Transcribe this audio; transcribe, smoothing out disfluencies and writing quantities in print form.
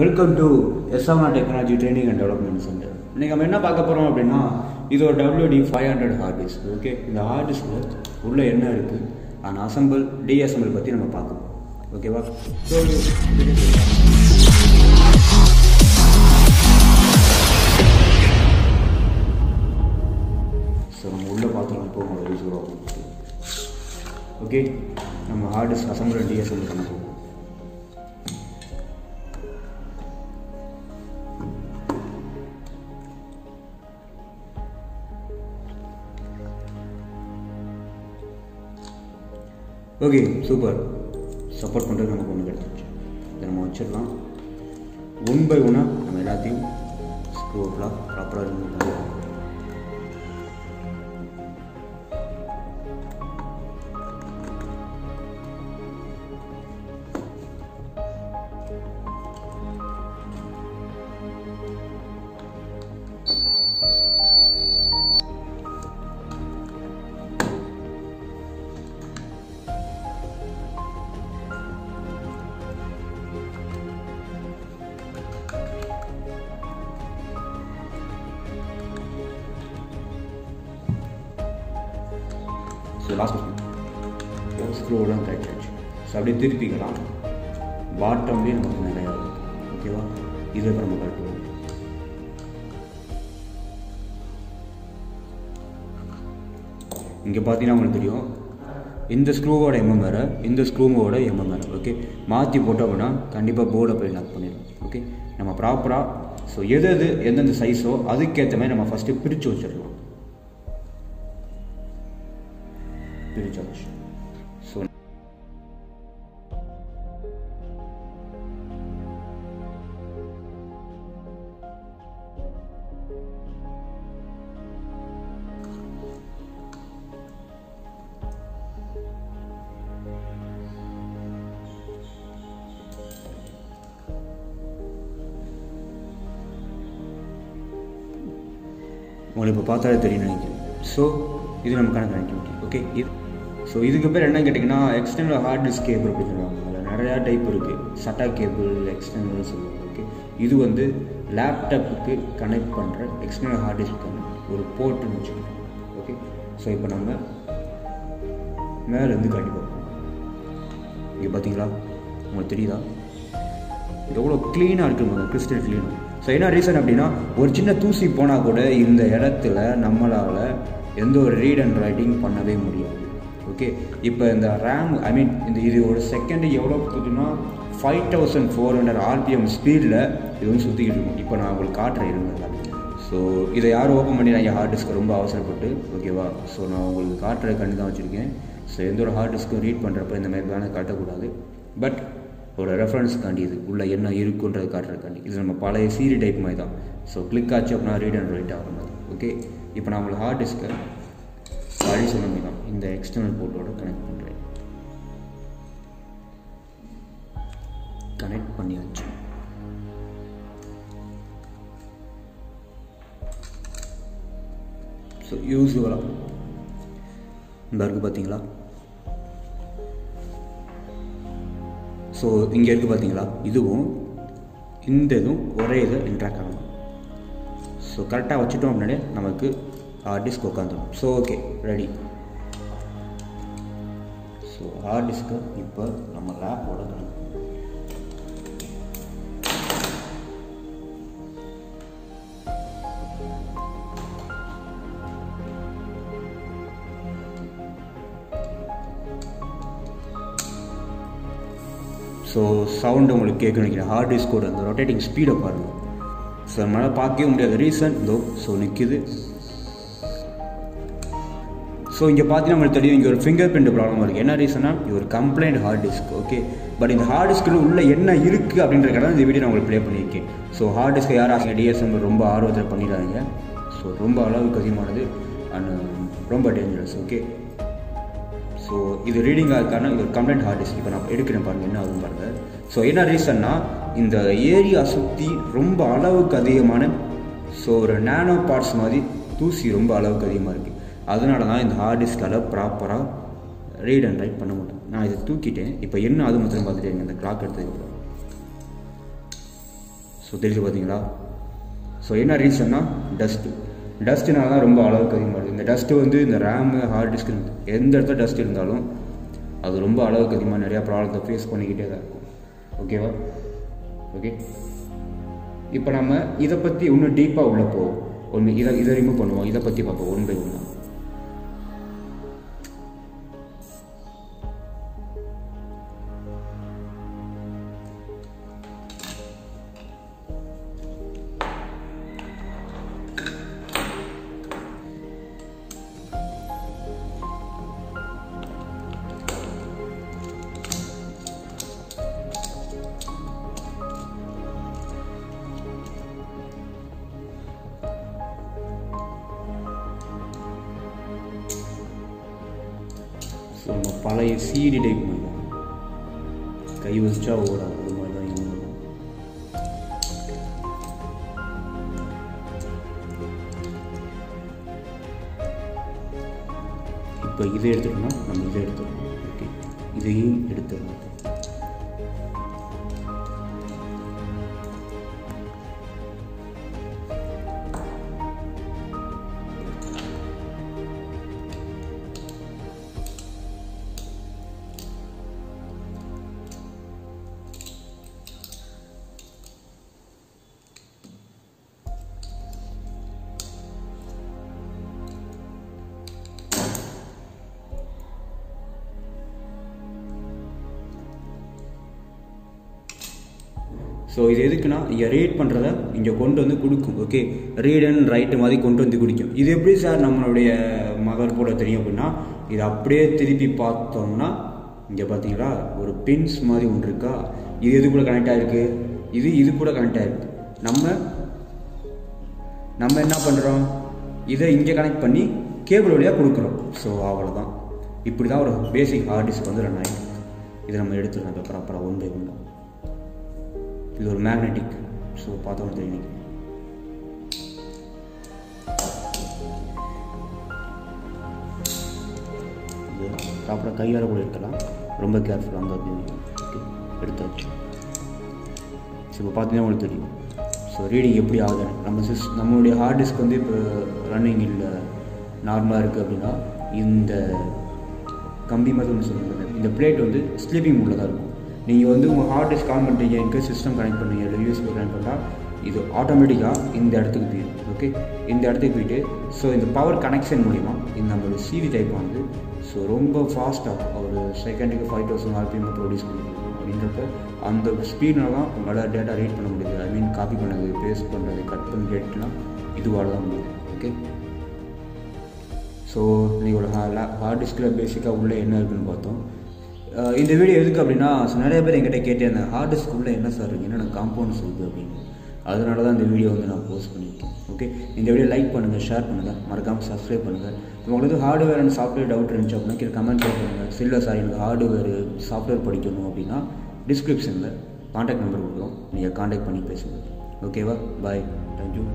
Welcome to S7ஆர் technology training and development centre. இன்னைக்கு நம்ம என்ன பார்க்க போறோம் அப்படின்னா, இது ஒரு WD-500 ஹார்ட் டிஸ்க். ஓகே, இந்த ஹார்ட் டிஸ்க்ல உள்ள என்ன இருக்கு, அன் அசெம்பிள் டிஅசெம்பிள் பத்தி நம்ம பார்க்கலாம். ஓகேவா? சோ நம்ம உள்ள பார்த்தோம், இப்போ ஒரு ஜீரோ. ஓகே, நம்ம ஹார்ட் டிஸ்க் அசெம்பிள் டிஅசெம்பிள் பண்ண போறோம். ओके, सूपर सपोर्ट पड़े नमक उन्हें नम वो वन बै वन नाम एल्लायम स्क्रूवला प्रॉपर स्क्रोल सो अब तिरपिकल बाटमें नमक ना ओकेवा नम कटो इं पाती स्क्रूवो एम वे इत स्क्रूवो एम वे ओके माटी पट्टा कंपा बोर्ड पे लाक पड़ो ओके नम प्रापरा सो एद सईसो अद्कता मारे नम्बर फर्स्ट प्रिच वो सो पाता सो इत नम कनेक्टिविटी ओके सो இதுக்கு பேர் என்ன கேட்டிங்கனா எக்ஸ்டர்னல் ஹார்ட் டிஸ்க் கேபிள் அப்படி சொல்றாங்க. அதுல நிறைய டைப் இருக்கு. SATA கேபிள் எக்ஸ்டர்னல் சொல்லுவாங்க. ஓகே, இது வந்து லேப்டாப்புக்கு கனெக்ட் பண்ற எக்ஸ்டர்னல் ஹார்ட் டிஸ்க்கான ஒரு போர்ட் வந்துச்சு. ஓகே, சோ இப்போ நம்ம மேல இருந்து காட்டி பார்ப்போம். இங்க பாத்தீங்களா, உங்களுக்கு தெரியுதா எவ்வளவு க்ளீனா இருக்குங்க, கிறிஸ்டல் க்ளீனா. சோ என்ன ரீசன் அப்படினா, ஒரு சின்ன தூசி போனா கூட இந்த இடத்துல நம்மளால எந்த ஒரு ரீட் அண்ட் ரைட்டிங் பண்ணவே முடியாது. ओके रैम ई मीन इधर सेकंड एव्वलो 5400 आरपीएम स्पीड इतना सुतिकट इन ना उट्टे यार ओपन पड़ी ना हार्ड डिस्क रोम अवसरपे ओकेवा ना उटे कहें सो एंर हार्ड डिस्क रीड पड़े इतमी वाले काटकूड़ा बट और रेफरेंस काटे नम्बर पल सीरी टाइप मारे दाँ सो क्लिक आना रीड अंड राइट आगे ओके ना उ हार्ड डिस्क सारी सुनना इन एक्सटर्नल बोर्डोड कनेक्ट पड़ी सो यूजुअल पाती पाती वर इंट्राक्ट आो करेक्टा वोटों नमुक hard disk so okay ready so hard disk इप्पो नम्म लैपटॉप सो साउंड उंगलुक्कु केक्कुदु हार्ड डिस्क ओड अंद रोटेटिंग स्पीड पारुंगा सो नम्माला पाक्कவே முடியாது ரீசன் தோ சோ நிக்குது सो इंगे पाती और फिंगर प्रिंट प्रॉब्लम एना रीसना complaint hard disk okay but इत हार्ड डिस्क अभी वीडियो ना प्ले पड़े सो हार्ड डिस्क यार आगे डीएसएम रोम आर्वते पड़ा सो रोम अलग अंड रोम डेंजरस ओके सो इत रीडिंग कंप्लेंट हार्ड डिस्क इन ना एड़े पांग एना रीसन एरिया सुी रोम अलगुमान सो और नानो पार्ट्स मारे तूसी रोम अलगुक hard disk proper read and write पड़ मुझे ना इतनी तूकटें इन अद मतलब पाटें क्लॉक ஸோ தெரிஞ்சு பார்த்தீங்களா? ஸோ என்ன ரீசன்னா டஸ்ட்டு. டஸ்ட்டுனால தான் ரொம்ப அளவுக்கு அதிகமாகிடுது. இந்த டஸ்ட்டு வந்து இந்த ரேமு ஹார்ட் டிஸ்க் எந்த இடத்துல டஸ்ட் இருந்தாலும் அது ரொம்ப அளவுக்கு அதிகமாக நிறையா ப்ராப்ளத்தை ஃபேஸ் பண்ணிக்கிட்டே தான் இருக்கும். ஓகேவா? ஓகே, இப்போ நம்ம இதை பற்றி இன்னும் டீப்பாக உள்ளே போவோம். ஒன்று இதை ரிமூவ் பண்ணுவோம், இதை பற்றி பார்ப்போம் ஒன் பை ஒன்றா. நம்ம பழைய சிடி டைப் மாதிரி தான் கை வச்சா ஓடாது, அது மாதிரி தான் இருக்கும். இப்போ இதை எடுத்துட்டோம்னா நம்ம இதை எடுத்துக்கணும். ஓகே, இதையும் எடுத்துக்கணும். ஸோ இது எதுக்குன்னா இங்கே ரீட் பண்ணுறத இங்கே கொண்டு வந்து கொடுக்கும். ஓகே, ரீட் அண்ட் ரைட்டு மாதிரி கொண்டு வந்து குடிக்கும். இது எப்படி சார் நம்மளுடைய மதர் போர்டில் தெரியும் அப்படின்னா, இது அப்படியே திருப்பி பார்த்தோம்னா இங்கே பார்த்தீங்களா ஒரு பின்ஸ் மாதிரி ஒன்று இருக்கா, இது எது கூட கனெக்ட் ஆகிருக்கு, இது கூட கனெக்ட் ஆகிருக்கு. நம்ம என்ன பண்ணுறோம், இதை இங்கே கனெக்ட் பண்ணி கேபிள் வழியாக கொடுக்குறோம். ஸோ அவ்வளோதான். இப்படி தான் ஒரு பேசிக் ஹார்ட் டிஸ்க் வந்து ரன் ஆகிருக்கு. இதை நம்ம எடுத்துக்கலாம் இப்போ ப்ராப்பராக ஒன் பை ஒன். இது ஒரு மேக்னெட்டிக், ஸோ பார்த்தோம் தெரியும். இது ப்ராப்பராக கையால் கூட எடுக்கலாம், ரொம்ப கேர்ஃபுல்லாக வந்து அப்படி எடுத்தாச்சு. ஸோ இப்போ பார்த்தீங்கன்னா உங்களுக்கு தெரியும் ஸோ ரீடிங் எப்படி ஆகுது. நம்மளுடைய ஹார்ட் டிஸ்க் வந்து இப்போ ரன்னிங் இல்லை, நார்மலாக இருக்குது அப்படின்னா இந்த கம்பி மாதிரி ஒன்று சொல்லுங்கள், இந்த பிளேட் வந்து ஸ்லீப்பிங் மூடில் தான் இருக்கும். நீங்கள் வந்து உங்கள் ஹார்ட் டிஸ்க் ஆன் பண்ணுறீங்க, எங்கே சிஸ்டம் கனெக்ட் பண்ணுறீங்க, இல்லை யூஎஸ்பி கனெக்ட் பண்ணால் இது ஆட்டோமேட்டிக்காக இந்த இடத்துக்கு போயிடும். ஓகே, இந்த இடத்துக்கு போயிட்டு ஸோ இந்த பவர் கனெக்ஷன் மூலிமா இந்த நம்மளோட சிடி டைப் வந்து ஸோ ரொம்ப ஃபாஸ்ட்டாக ஒரு செகண்டுக்கு 5000 RPM ப்ரொடியூஸ் பண்ணுது. அப்படின்றப்ப அந்த ஸ்பீட்னால் தான் உங்களால் டேட்டா ரீட் பண்ண முடியுது. ஐ மீன் காப்பி பண்ணுறது, பேஸ்ட் பண்ணுறது, கட் பண்ணி ரேட்லாம் இதுவாக தான் முடியுது. ஓகே, ஸோ நீங்களோட ஹார்ட் டிஸ்கில் பேசிக்காக உள்ளே என்ன இருக்குதுன்னு பார்த்தோம். இந்த வீடியோ எதுக்கு அப்படின்னா நிறைய பேர் என்கிட்ட கேட்டேன், ஹார்ட் டிஸ்க்குள்ளே என்ன சார் இருக்குன்னா எனக்கு காம்பவுண்ட் சொல்லுது அப்படின்னு. அதனால தான் இந்த வீடியோ வந்து நான் போஸ்ட் பண்ணியிருக்கேன். ஓகே, இந்த வீடியோ லைக் பண்ணுங்கள், ஷேர் பண்ணுங்கள், மறக்காமல் சப்ஸ்கிரைப் பண்ணுங்கள். உங்களுக்கு ஹார்ட்வேர் அண்ட் சாஃப்ட்வேர் டவுட் இருந்துச்சு அப்படின்னா கீழே கமெண்ட் பண்ணுங்கள். சில்ல சார் எனக்கு ஹார்ட்வேர் சாஃப்ட்வேர் படிக்கணும் அப்படின்னா டிஸ்கிரிப்ஷனில் காண்டாக்ட் நம்பர் கொடுக்குறோம், நீங்கள் காண்டாக்ட் பண்ணி பேசுங்கள். ஓகேவா? Bye, thank you.